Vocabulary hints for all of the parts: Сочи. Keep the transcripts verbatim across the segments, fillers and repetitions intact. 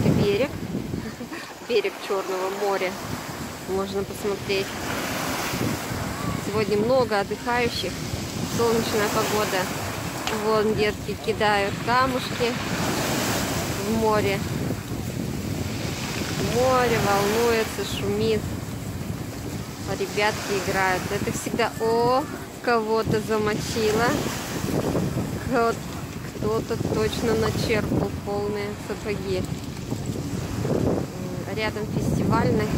вот и берег. Берег Черного моря. Можно посмотреть. Сегодня много отдыхающих. Солнечная погода. Вон детки кидают камушки в море. Море волнуется, шумит. Ребятки играют. Это всегда... О, кого-то замочило. Кто-то точно начерпал полные сапоги. Рядом фестивальный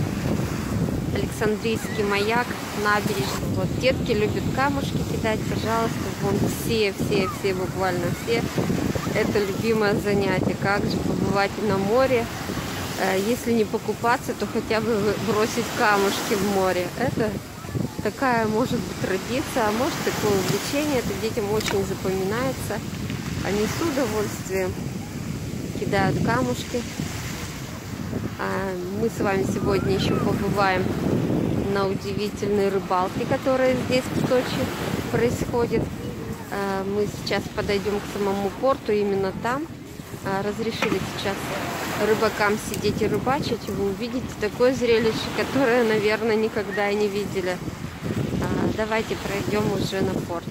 Александрийский маяк, набережный. Вот детки любят камушки кидать. Пожалуйста, вон все, все, все, буквально все. Это любимое занятие. Как же побывать на море? Если не покупаться, то хотя бы бросить камушки в море. Это такая, может быть, традиция, а может, такое увлечение. Это детям очень запоминается. Они с удовольствием кидают камушки. Мы с вами сегодня еще побываем на удивительной рыбалке, которая здесь в Сочи происходит. Мы сейчас подойдем к самому порту, именно там разрешили сейчас рыбакам сидеть и рыбачить. Вы увидите такое зрелище, которое, наверное, никогда и не видели. Давайте пройдем уже на порт.